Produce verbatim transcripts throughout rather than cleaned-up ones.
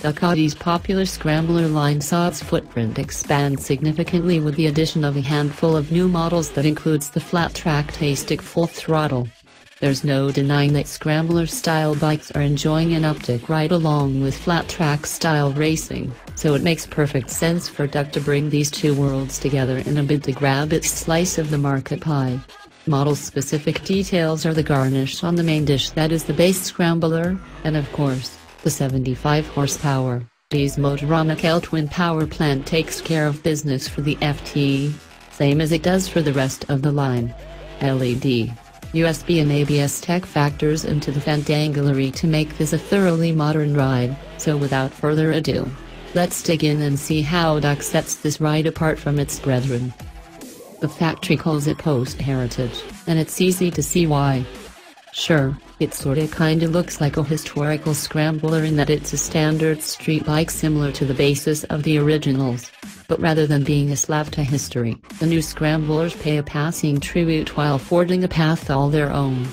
Ducati's popular Scrambler line saw its footprint expand significantly with the addition of a handful of new models that includes the flat-track Tastic Full Throttle. There's no denying that Scrambler-style bikes are enjoying an uptick right along with flat-track-style racing, so it makes perfect sense for Duc to bring these two worlds together in a bid to grab its slice of the market pie. Model-specific details are the garnish on the main dish that is the base Scrambler, and of course, the seventy-five horsepower, Desmotronic L-twin power plant takes care of business for the F T, same as it does for the rest of the line. L E D, U S B and A B S tech factors into the Fandangulery to make this a thoroughly modern ride, so without further ado, let's dig in and see how Duc sets this ride apart from its brethren. The factory calls it post-heritage, and it's easy to see why. Sure, it sorta kinda looks like a historical Scrambler in that it's a standard street bike similar to the basis of the originals. But rather than being a slave to history, the new Scramblers pay a passing tribute while forging a path all their own.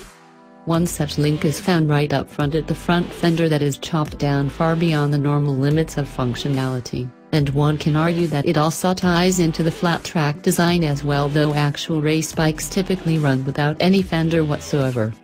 One such link is found right up front at the front fender that is chopped down far beyond the normal limits of functionality, and one can argue that it also ties into the flat track design as well, though actual race bikes typically run without any fender whatsoever.